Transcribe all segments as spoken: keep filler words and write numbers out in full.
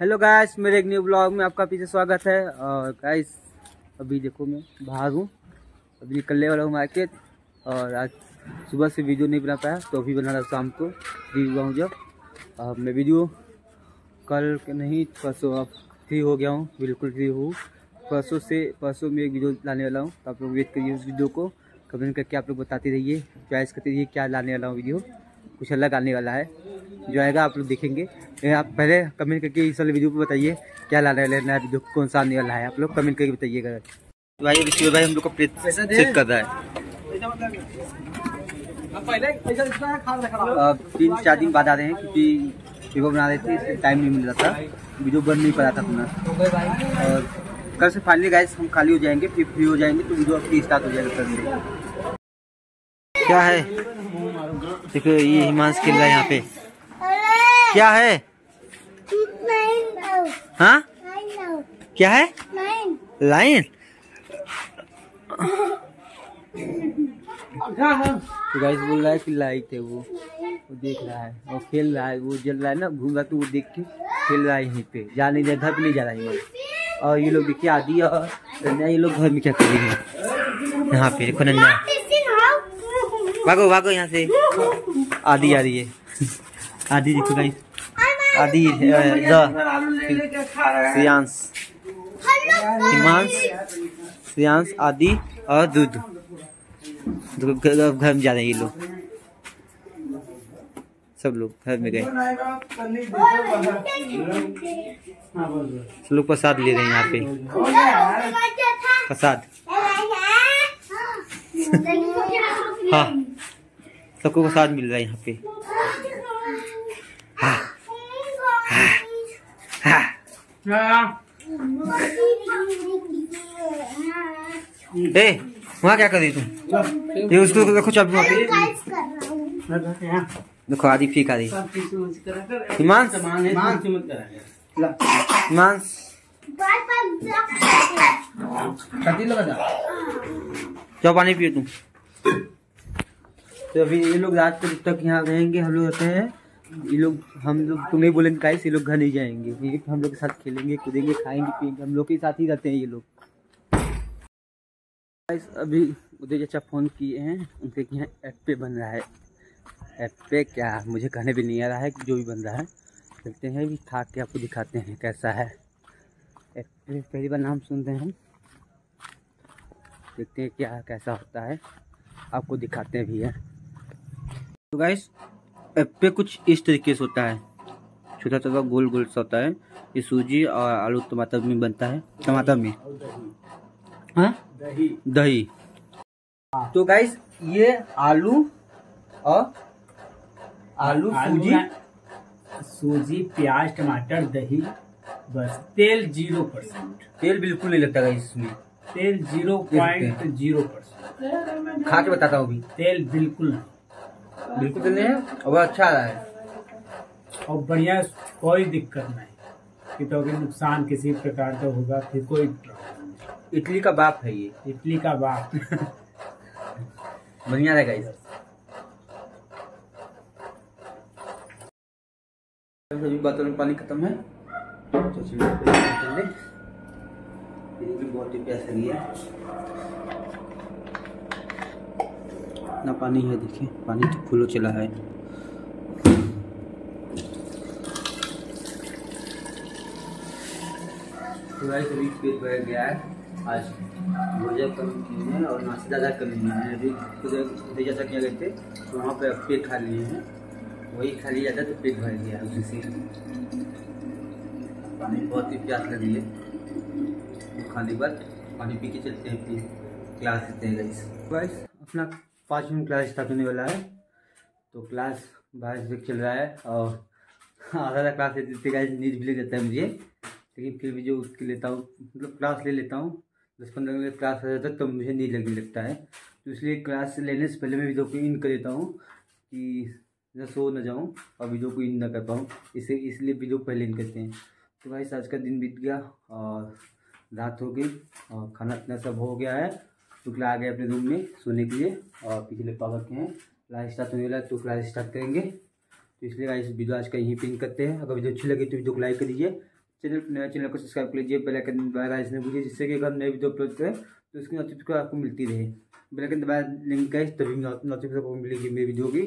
Hello guys, मेरे एक new blog में आपका पीछे स्वागत है। और गाइस अभी देखो मैं बाहर हूँ, अभी निकलने वाला हूँ मार्केट। और आज सुबह से वीडियो नहीं बना पाया तो अभी बना रहा, शाम को फ्री हुआ हूँ जब। अब मैं वीडियो कल नहीं परसों फ्री हो गया हूँ, बिल्कुल फ्री हूँ। परसों से परसों में एक वीडियो लाने वाला हूँ, तो आप लोग वेट करिए उस वीडियो को। कमेंट करके आप लोग बताते रहिए, चॉइस करते रहिए क्या लाने वाला हूँ। वीडियो कुछ अलग आने वाला है, जो आएगा आप लोग देखेंगे। आप पहले कमेंट करके इस वाले वीडियो पर बताइए क्या लाने वाला है, नया वीडियो कौन सा आने वाला है। आप लोग कमेंट करके बताइएगा भाई। विष्णु भाई हम लोग को प्लेट चेक कर रहा है। तीन चार दिन बाद आ रहे हैं क्योंकि वीडियो बना रहे थे, टाइम नहीं मिल रहा था, वीडियो बन नहीं पड़ा था अपना। और कल से फाइनली गाइस हम खाली हो जाएंगे, फिर फ्री हो जाएंगे तो वीडियो अपनी स्टार्ट हो जाएगा। क्या है देखो, ये हिमांश खेल रहा है यहाँ पे। क्या है? हाँ क्या है? लाइन। तो गाइस बोल रहा है कि लाइट है, वो वो देख रहा है और खेल रहा है। वो जल रहा है ना, घूम रहा तो वो देख के खेल रहा है। यहीं पे जा नहीं, घर पे नहीं जा रहा है। और ये लोग देखिए आदि और ये लोग घर में क्या करेंगे। यहाँ पे देखो नन्हा, भागो भागो यहाँ से। आदि आ रही है, आदि देखो गाइस, आदि श्रेयांश हिमांश श्रेयांश आदि और दूध घर में जा रहे हैं। ये लोग सब लोग घर में गए, सब लोग प्रसाद ले रहे हैं यहाँ पे, प्रसाद। हाँ सबको प्रसाद मिल रहा है यहाँ पे। हाँ, हाँ, हाँ। ए, वहाँ क्या कर रही तुम? ये उसको देखो चाबी वहाँ पे। देखो आदि फीक आ रही। हिमांश हिमांश जाओ पानी पियो तुम। तो अभी ये लोग रात तक यहाँ रहेंगे, हम लोग रहते हैं। ये लोग हम लोग तुम्हें बोलेंगे गाइस, ये लोग घर नहीं जाएंगे, ये हम लोग के साथ खेलेंगे, कूदेंगे, खाएंगे, पिएंगे, हम लोग के साथ ही रहते हैं ये लोग गाइस। अभी उदय चाचा फ़ोन किए हैं, उनके यहाँ ऐप पे बन रहा है। ऐप पे क्या मुझे कहने भी नहीं आ रहा है, जो भी बन रहा है चलते हैं भी खा के आपको दिखाते हैं कैसा है। ऐप पे पहली बार नाम सुन रहे हैं, देखते हैं क्या कैसा होता है, आपको दिखाते भी है। तो गाइस ऐप पे कुछ इस तरीके से होता है, छोटा छोटा गोल गोल सा होता है। ये सूजी और आलू टमाटर में बनता है, टमाटर में हाँ दही दही। तो गाइस ये आलू और आलू सूजी सूजी प्याज टमाटर दही, बस तेल जीरो परसेंट, तेल बिल्कुल नहीं लगता गाइस इसमें, तेल जीरो पॉइंट जीरो परसेंट। खा के बताता हूँ, तेल बिल्कुल बिल्कुल चल रहे हैं और अच्छा आ रहा है और बढ़िया, कोई दिक्कत नहीं। तो अगर नुकसान किसी प्रकार का होगा फिर कोई, इटली का बाप है ये, इटली का बाप। बढ़िया रहेगा इधर। सभी बातों में पानी खत्म है, तो चलिए बहुत ही प्यास लगी है। इतना पानी है देखिए, पानी तो फुल चला है। अभी पेट भर गया है आज, भोजन कम किए हैं और नाश्ता ज़्यादा कर लिए हैं। अभी उधर जैसा क्या गए थे तो वहाँ पे पेट खा लिए हैं, वही खा लिया जाता तो पेट भर गया है उसी से। पानी बहुत ही प्यास लगी है, तो खाने के बाद पानी पी के चलते हैं, फिर क्लास लेते हैं गाइस। अपना पाँच मिनट क्लास स्टार्ट होने वाला है, तो क्लास बाहर से चल रहा है। और आधा क्लास लेते लेते गाइस नींद भी ले जाता है मुझे, लेकिन फिर भी जो उसके लेता हूँ, मतलब क्लास ले लेता हूँ। दस पंद्रह मिनट क्लास आ जाता है तो मुझे नींद लगने लगता है, तो इसलिए क्लास लेने से पहले मैं वीडियो को इन कर देता हूँ कि न सो न जाऊँ और वीडियो को इन ना कर पाऊँ, इसे इसलिए वीडियो पहले इन करते हैं। तो गाइस आज का दिन बीत गया और रात हो गई और खाना पीना सब हो गया है। टुकला आ गए अपने रूम में सोने के लिए और पिछले पावर के हैं, क्लास स्टार्ट होने वाला, तो क्लास स्टार्ट करेंगे। तो इसलिए गाइस वीडियो आज का यहीं पिन करते हैं। अगर वीडियो अच्छी लगी तो वीडियो को लाइक कर दीजिए, चैनल नया चैनल को सब्सक्राइब कर लीजिए, बेल आइकन दबाना इसने पूछिए, जिससे कि अगर नए वीडियो अपलोड करें तो उसकी नोटिफिकेशन आपको मिलती रहे। बेल आइकन दबाया लिंक गाइस, तभी नोटिफिकेशन आपको मिलेगी मेरी वीडियो की।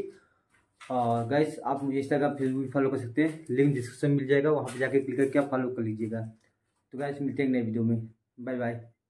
और गाइस आप मुझे इंस्टाग्राम फेसबुक भी फॉलो कर सकते हैं, लिंक डिस्क्रिप्शन मिल जाएगा, वहाँ पर जाकर क्लिक करके आप फॉलो कर लीजिएगा। तो गाइस मिलते हैं नए वीडियो में, बाय बाय।